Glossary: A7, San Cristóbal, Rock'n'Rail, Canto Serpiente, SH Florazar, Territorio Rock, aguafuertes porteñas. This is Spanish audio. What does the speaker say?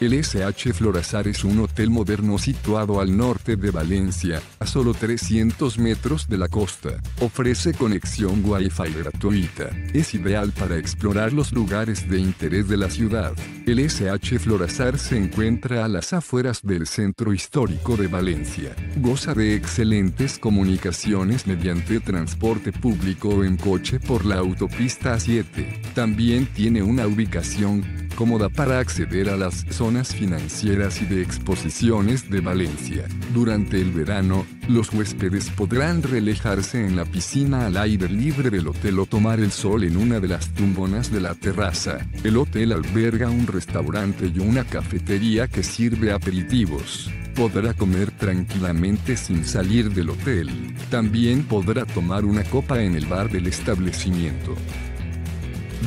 El SH Florazar es un hotel moderno situado al norte de Valencia, a solo 300 metros de la costa. Ofrece conexión Wi-Fi gratuita. Es ideal para explorar los lugares de interés de la ciudad. El SH Florazar se encuentra a las afueras del centro histórico de Valencia. Goza de excelentes comunicaciones mediante transporte público o en coche por la autopista A7. También tiene una ubicación cómoda para acceder a las zonas financieras y de exposiciones de Valencia. Durante el verano, los huéspedes podrán relajarse en la piscina al aire libre del hotel o tomar el sol en una de las tumbonas de la terraza. El hotel alberga un restaurante y una cafetería que sirve aperitivos. Podrá comer tranquilamente sin salir del hotel. También podrá tomar una copa en el bar del establecimiento.